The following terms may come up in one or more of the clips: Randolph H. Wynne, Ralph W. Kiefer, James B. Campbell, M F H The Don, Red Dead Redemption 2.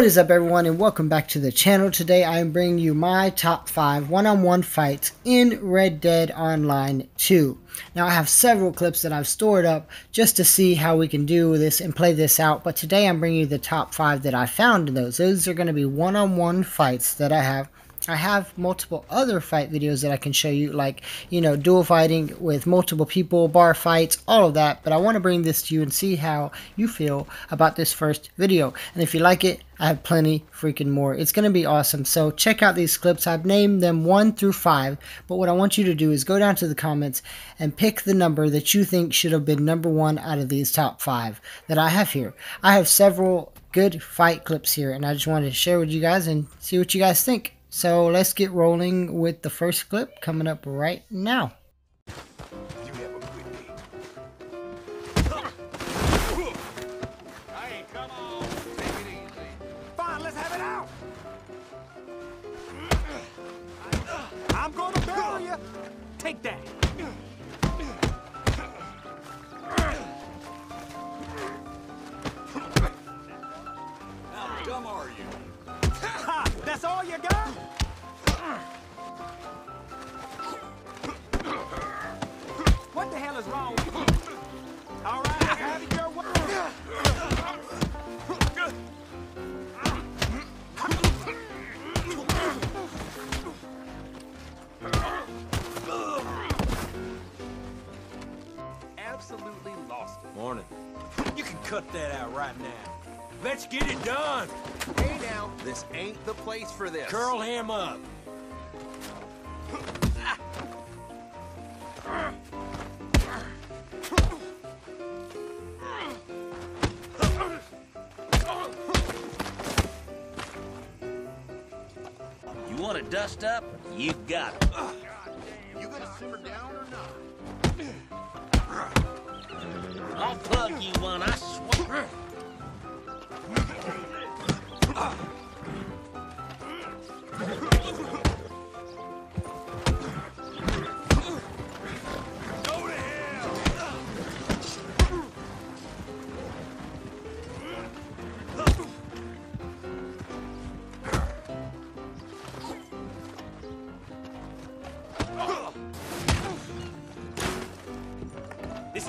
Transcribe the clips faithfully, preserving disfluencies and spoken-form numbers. What is up, everyone, and welcome back to the channel. Today I am bringing you my top five one-on-one fights in Red Dead Online two. Now I have several clips that I've stored up just to see how we can do this and play this out, but today I'm bringing you the top five that I found in those. Those are going to be one-on-one fights that I have. I have multiple other fight videos that I can show you, like, you know, dual fighting with multiple people, bar fights, all of that. But I want to bring this to you and see how you feel about this first video. And if you like it, I have plenty freaking more. It's going to be awesome. So check out these clips. I've named them one through five. But what I want you to do is go down to the comments and pick the number that you think should have been number one out of these top five that I have here. I have several good fight clips here, and I just wanted to share with you guys and see what you guys think. So let's get rolling with the first clip coming up right now. I'm going to bury you. Take that. How dumb are you? Ha! That's all you got? What the hell is wrong with you? All right, have your way. Absolutely lost it. Morning. You can cut that out right now. Let's get it done. Hey now, this ain't the place for this. Curl him up. You want to dust up? You got it. You gonna simmer down or not? I'll plug you one, I swear. This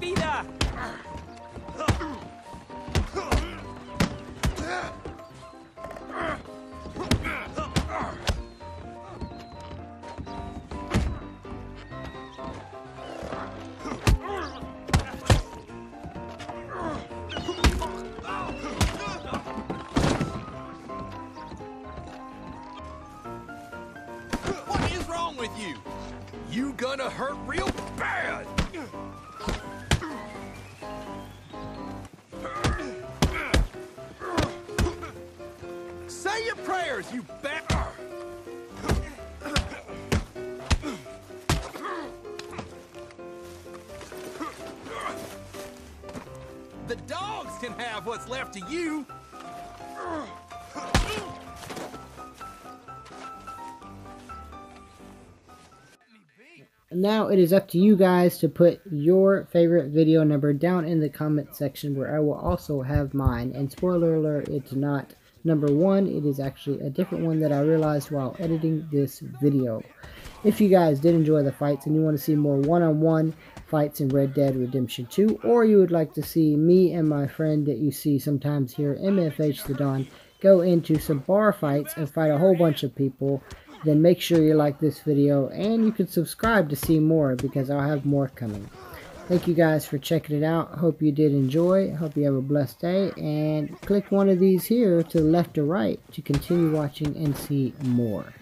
vida. What is wrong with you? You gonna hurt real bad. Say your prayers, you bat. The dogs can have what's left of you. Now it is up to you guys to put your favorite video number down in the comment section, where I will also have mine. And spoiler alert, it's not number one. It is actually a different one that I realized while editing this video. If you guys did enjoy the fights and you want to see more one-on-one fights in Red Dead Redemption two, or you would like to see me and my friend that you see sometimes here, M F H The Don, go into some bar fights and fight a whole bunch of people, then make sure you like this video and you can subscribe to see more, because I'll have more coming. Thank you guys for checking it out. Hope you did enjoy. Hope you have a blessed day, and click one of these here to the left or right to continue watching and see more.